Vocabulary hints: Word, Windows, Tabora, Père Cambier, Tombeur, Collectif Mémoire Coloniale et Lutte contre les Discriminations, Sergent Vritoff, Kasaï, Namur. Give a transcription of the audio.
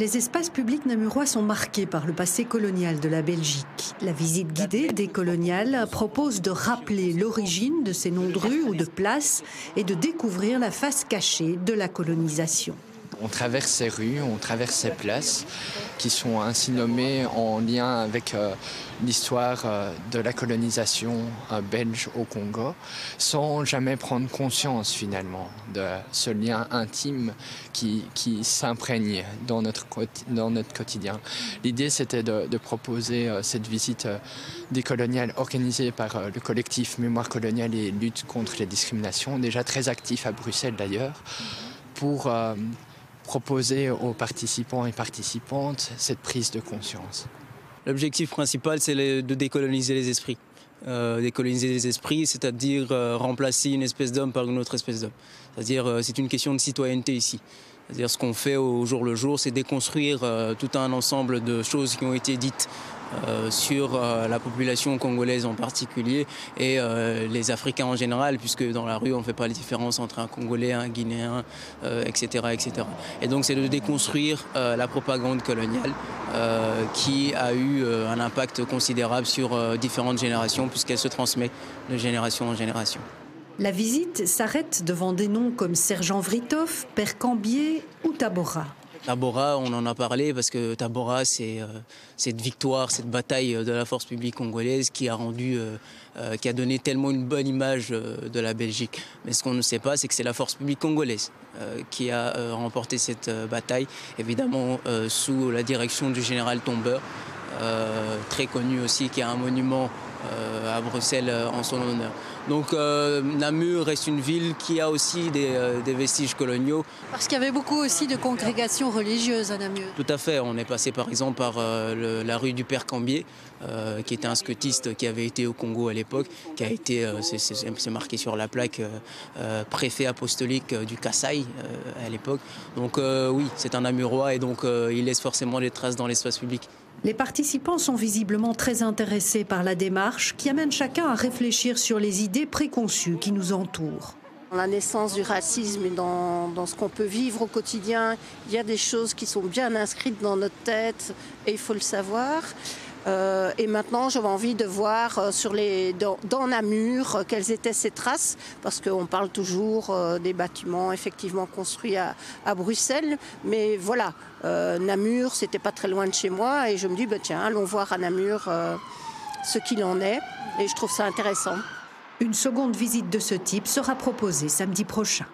les espaces publics namurois sont marqués par le passé colonial de la Belgique. La visite guidée des coloniales propose de rappeler l'origine de ces noms de rues ou de places et de découvrir la face cachée de la colonisation. On traverse ces rues, on traverse ces places qui sont ainsi nommées en lien avec l'histoire de la colonisation belge au Congo, sans jamais prendre conscience finalement de ce lien intime qui s'imprègne dans notre quotidien. L'idée c'était de proposer cette visite des coloniales organisée par le collectif Mémoire Coloniale et Lutte contre les Discriminations, déjà très actif à Bruxelles d'ailleurs, pour proposer aux participants et participantes cette prise de conscience. L'objectif principal, c'est de décoloniser les esprits. Décoloniser les esprits, c'est-à-dire remplacer une espèce d'homme par une autre espèce d'homme. C'est-à-dire, c'est une question de citoyenneté ici. C'est-à-dire, ce qu'on fait au jour le jour, c'est déconstruire tout un ensemble de choses qui ont été dites sur la population congolaise en particulier et les Africains en général, puisque dans la rue on ne fait pas la différence entre un Congolais, un Guinéen, etc., etc. Et donc c'est de déconstruire la propagande coloniale qui a eu un impact considérable sur différentes générations, puisqu'elle se transmet de génération en génération. La visite s'arrête devant des noms comme Sergent Vritoff, Père Cambier ou Tabora. Tabora, on en a parlé parce que Tabora, c'est cette victoire, cette bataille de la force publique congolaise qui a rendu, qui a donné tellement une bonne image de la Belgique. Mais ce qu'on ne sait pas, c'est que c'est la force publique congolaise qui a remporté cette bataille, évidemment sous la direction du général Tombeur, très connu aussi, qui a un monument à Bruxelles en son honneur. Donc Namur reste une ville qui a aussi des vestiges coloniaux. Parce qu'il y avait beaucoup aussi de congrégations religieuses à Namur. Tout à fait. On est passé par exemple par la rue du Père Cambier, qui était un scotiste qui avait été au Congo à l'époque, qui a été, c'est marqué sur la plaque, préfet apostolique du Kasaï à l'époque. Donc oui, c'est un Namurois et donc il laisse forcément des traces dans l'espace public. Les participants sont visiblement très intéressés par la démarche qui amène chacun à réfléchir sur les idées préconçues qui nous entourent. La naissance du racisme et dans ce qu'on peut vivre au quotidien, il y a des choses qui sont bien inscrites dans notre tête et il faut le savoir. Et maintenant, j'avais envie de voir dans Namur quelles étaient ces traces, parce qu'on parle toujours des bâtiments effectivement construits à Bruxelles. Mais voilà, Namur, c'était pas très loin de chez moi et je me dis, bah, tiens, allons voir à Namur ce qu'il en est et je trouve ça intéressant. Une seconde visite de ce type sera proposée samedi prochain.